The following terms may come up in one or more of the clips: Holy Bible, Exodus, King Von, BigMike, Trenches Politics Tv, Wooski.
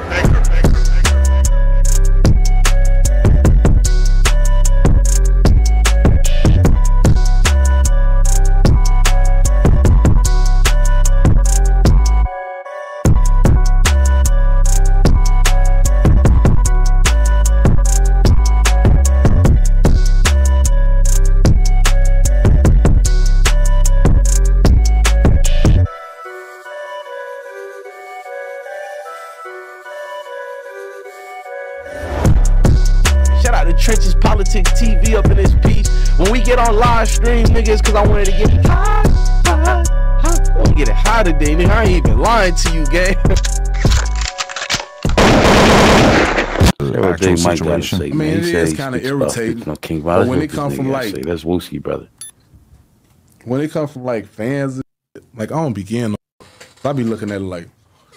Perfect. Trenches, politics, TV up in this piece. When we get on live stream, niggas, cause I wanted to get high, high, high. I'm getting high today, nigga. I ain't even lying to you, gang. Situation. Say, I mean, it is kind of irritating. King Von, but when it comes from like, that's Wooski, brother. When it comes from like fans, like I don't begin. I be looking at it like,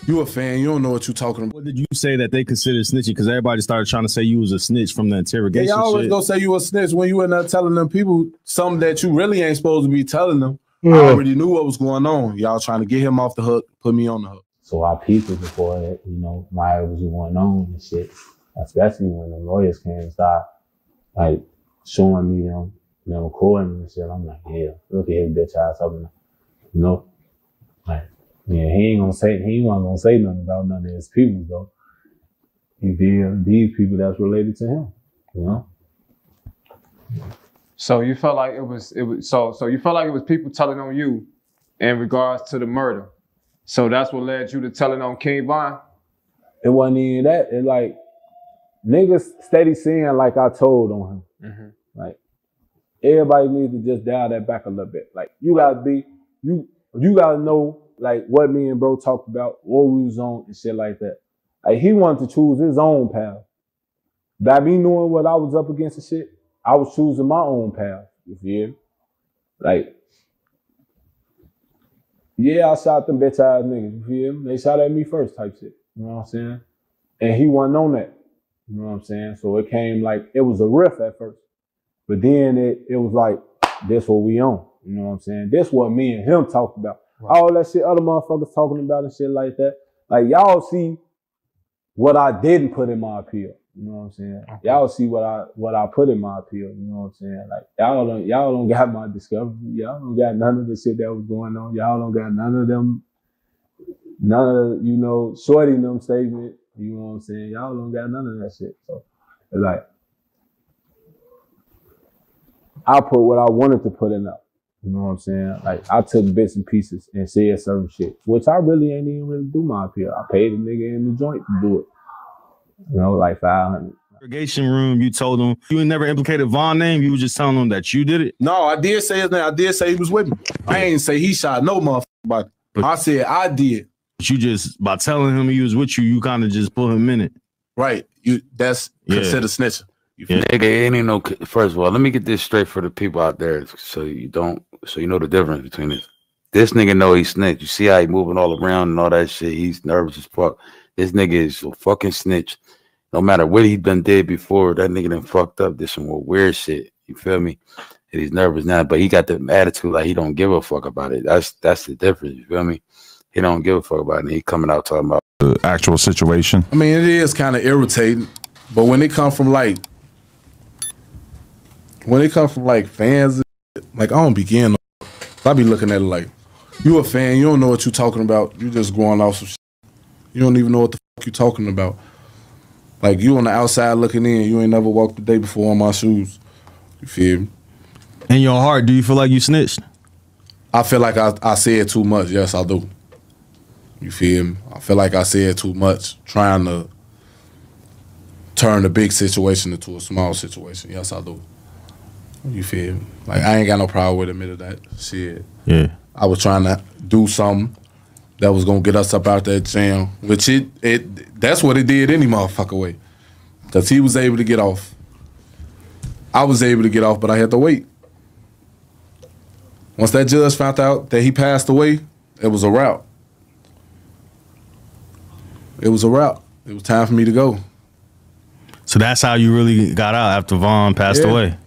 you a fan, you don't know what you talking about. What did you say that they consider snitching? Because everybody started trying to say you was a snitch from the interrogation. They always gonna say you a snitch when you in there telling them people something that you really ain't supposed to be telling them. Yeah. I already knew what was going on. Y'all trying to get him off the hook, put me on the hook. So I peeped it before, you know, my was going on and shit. Especially when the lawyers came and started like showing me them, you know, recording me and shit. I'm like, yeah, look at his bitch ass up, you know, like. Yeah, he ain't gonna say nothing about none of his people though. He did these people that's related to him, you know. So you felt like it was people telling on you in regards to the murder. So that's what led you to telling on King Von? It wasn't even that. It like niggas steady seeing like I told on him. Mm-hmm. Like everybody needs to just dial that back a little bit. Like you gotta know like what me and bro talked about, what we was on and shit like that. Like he wanted to choose his own path. By me knowing what I was up against and shit, I was choosing my own path. You feel? Like, yeah, I shot them bitch ass niggas. You feel? They shot at me first type shit. You know what I'm saying? And he wasn't on that. You know what I'm saying? So it came like, it was a riff at first. But then it was like, this what we on. You know what I'm saying? This what me and him talked about. Right. All that shit other motherfuckers talking about and shit like that. Like, y'all see what I didn't put in my appeal. You know what I'm saying? Okay. Y'all see what I put in my appeal. You know what I'm saying? Like, y'all don't got my discovery. Y'all don't got none of the shit that was going on. Y'all don't got none of, you know, shorting them statement. You know what I'm saying? Y'all don't got none of that shit. So, like, I put what I wanted to put in up. You know what I'm saying? Like, I took bits and pieces and said certain shit, which I really ain't even really do my appeal. I paid a nigga in the joint to do it. You know, like 500. Interrogation room, you told him you never implicated Von's name. You were just telling him that you did it. No, I did say his name. I did say he was with me. I ain't say he shot no motherfucker. I said I did. But you just, by telling him he was with you, you kind of just put him in it. Right. That's considered snitching. Yeah. Nigga, it ain't no. First of all, let me get this straight for the people out there, so you know the difference between this. This nigga know he snitch. You see how he moving all around and all that shit. He's nervous as fuck. This nigga is a fucking snitch. No matter what he done did before, that nigga done fucked up. This some weird shit. You feel me? And he's nervous now, but he got the attitude like he don't give a fuck about it. That's the difference. You feel me? He don't give a fuck about it. And he coming out talking about the actual situation. I mean, it is kind of irritating, but when it come from like. When it comes from like fans, like I don't begin. I be looking at it like, you a fan, you don't know what you talking about. You just going off some shit. You don't even know what the fuck you talking about. Like you on the outside looking in, you ain't never walked the day before on my shoes. You feel me? In your heart, do you feel like you snitched? I feel like I said too much. Yes, I do. You feel me? I feel like I said too much, trying to turn the big situation into a small situation. Yes, I do. You feel me? Like, I ain't got no problem with admitting that shit. Yeah. I was trying to do something that was going to get us up out that jam, which that's what it did any motherfucker way. Because he was able to get off. I was able to get off, but I had to wait. Once that judge found out that he passed away, it was a route. It was a route. It was time for me to go. So that's how you really got out after Von passed away?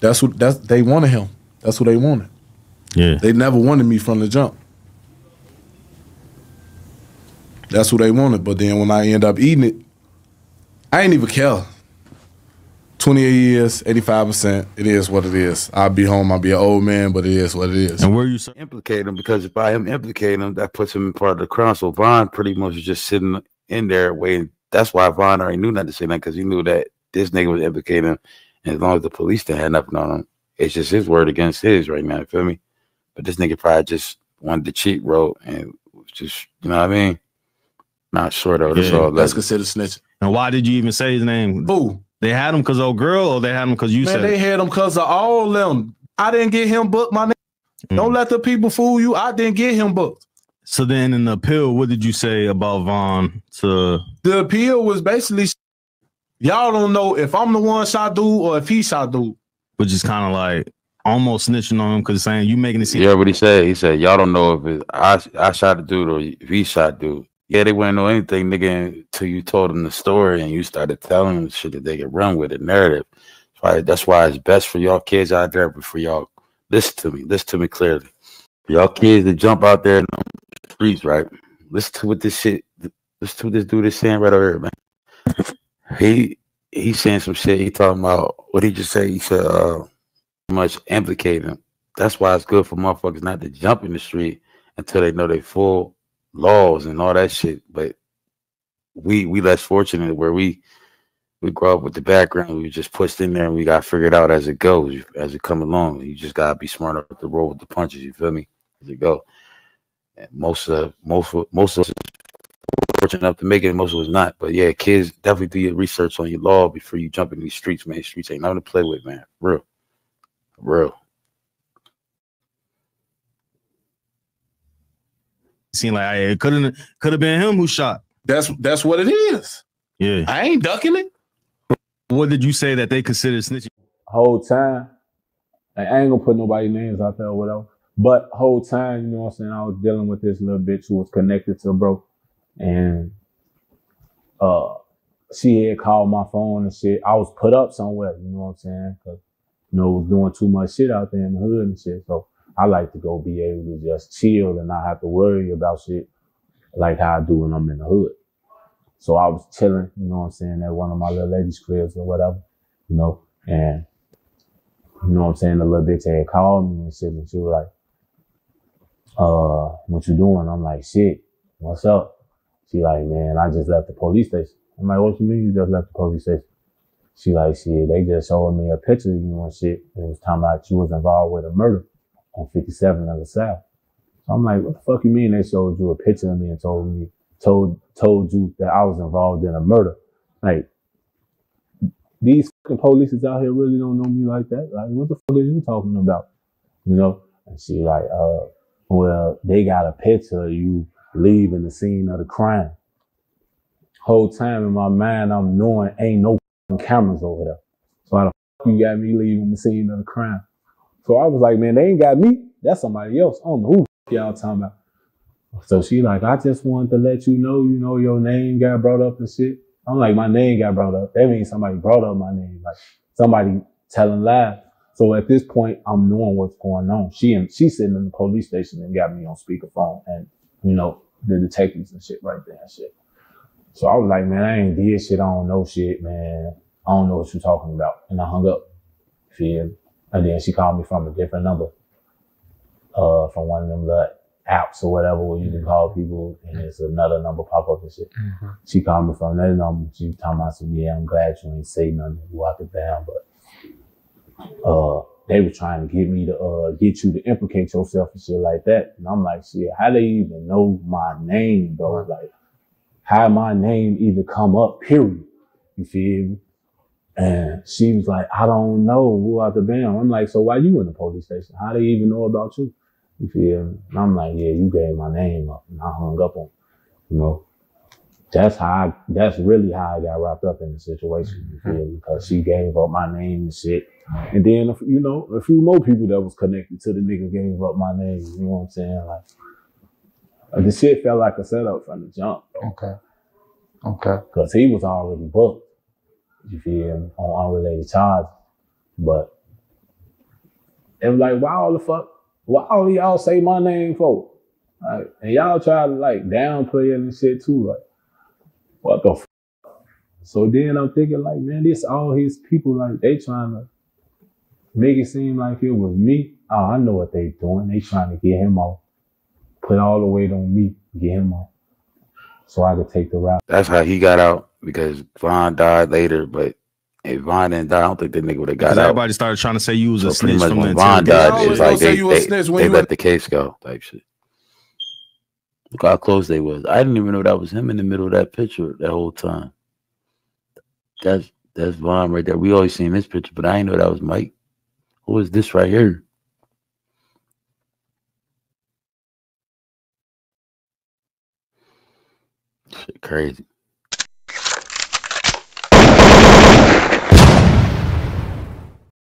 That's they wanted him. That's what they wanted. Yeah. They never wanted me from the jump. That's who they wanted. But then when I end up eating it, I ain't even care. 28 years, 85%, it is what it is. I'll be home, I'll be an old man, but it is what it is. And where you implicate him, because if I am implicating him, that puts him in part of the crown. So Von pretty much was just sitting in there waiting. That's why Von already knew not to say that, because he knew that this nigga was implicating him. And as long as the police didn't have nothing on him, it's just his word against his right now, you feel me? But this nigga probably just wanted the cheat road and just, you know what I mean? Not sure though. That's all. That's considered snitching. And why did you even say his name? Who? They had him because old girl, or they had him because you said? Man, they had him because of all them. I didn't get him booked, my nigga. Don't let the people fool you. I didn't get him booked. So then in the appeal, what did you say about Von? To the appeal was basically, y'all don't know if I'm the one shot dude or if he shot dude. Which is kind of like almost snitching on him because saying you making it seem. Yeah, what he said. He said, y'all don't know if it's, I shot the dude or if he shot dude. Yeah, they wouldn't know anything, nigga, until you told them the story and you started telling them shit that they could run with, a narrative. That's why it's best for y'all kids out there, but for y'all, listen to me clearly. Y'all kids that jump out there in the streets, right? Listen to what this shit, listen to what this dude is saying right over here, man. He's saying some shit, he talking about, what he just said, he said, much implicate him. That's why it's good for motherfuckers not to jump in the street until they know they full laws and all that shit. But we less fortunate where we grow up with the background. We just pushed in there and we got figured out as it goes, as it come along. You just gotta be smart up the roll with the punches, you feel me, as it go. And most of us fortunate enough to make it, most of us not. But yeah, kids, definitely do your research on your law before you jump in these streets, man. Streets ain't nothing to play with, man. Real. Seemed like it could have been him who shot. That's what it is. Yeah, I ain't ducking it. What did you say that they consider snitching? Whole time, like, I ain't gonna put nobody's names out there or whatever. But whole time, you know what I'm saying, I was dealing with this little bitch who was connected to bro, and she had called my phone and shit. I was put up somewhere, you know what I'm saying, because you know was doing too much shit out there in the hood and shit. So I like to go be able to just chill and not have to worry about shit like how I do when I'm in the hood. So I was chilling, you know what I'm saying, at one of my little ladies' cribs or whatever, you know, and you know what I'm saying, the little bitch had called me and shit, and she was like, what you doing? I'm like, shit, what's up? She like, man, I just left the police station. I'm like, what you mean you just left the police station? She like, shit, they just showed me a picture of you and shit, and it was talking about you was involved with a murder on 57 of the South. So I'm like, what the fuck you mean they showed you a picture of me and told you that I was involved in a murder? Like, these fucking police out here really don't know me like that. Like, what the fuck are you talking about? You know? And she like, well, they got a picture of you leaving the scene of the crime. Whole time in my mind, I'm knowing ain't no cameras over there. So how the fuck you got me leaving the scene of the crime? So I was like, man, they ain't got me. That's somebody else. I don't know who the y'all talking about. So she like, I just wanted to let you know, your name got brought up and shit. I'm like, my name got brought up. That means somebody brought up my name. Like somebody telling lies. So at this point, I'm knowing what's going on. She's sitting in the police station and got me on speakerphone and, you know, the detectives and shit right there and shit. So I was like, man, I ain't did shit. I don't know shit, man. I don't know what you're talking about. And I hung up. Feel me? And then she called me from a different number, from one of them little apps or whatever where you can call people and it's another number pop up and shit. She called me from that number. She talking about some, yeah, I'm glad you ain't say nothing to walk it down, but they were trying to get me to get you to implicate yourself and shit like that. And I'm like, shit, how they even know my name, bro? Like, how my name even come up, period? You feel me? And she was like, I don't know who out the band. I'm like, so why you in the police station? How they even know about you? You feel me? And I'm like, yeah, you gave my name up. And I hung up on, you know, that's really how I got wrapped up in the situation. You feel me? Because she gave up my name and shit. And then, you know, a few more people that was connected to the nigga gave up my name. You know what I'm saying? Like the shit felt like a setup from the jump. Okay. Okay. Because he was already booked. You feel me? On unrelated charges. But it was like, why all y'all say my name for? Like, and y'all try to like downplay it and shit too. Like, what the fuck? So then I'm thinking like, man, this all his people, like they trying to make it seem like it was me. Oh, I know what they doing. They trying to get him off. Put all the weight on me, get him off. So I could take the route. That's how he got out, because Von died later, but if Von didn't die, I don't think that nigga would have got out. Everybody started trying to say you was a snitch from the Von died, it's like they let the case go type shit. Look how close they was. I didn't even know that was him in the middle of that picture that whole time. That's Von right there. We always seen this picture, but I didn't know that was Mike. Who is this right here? Shit, crazy.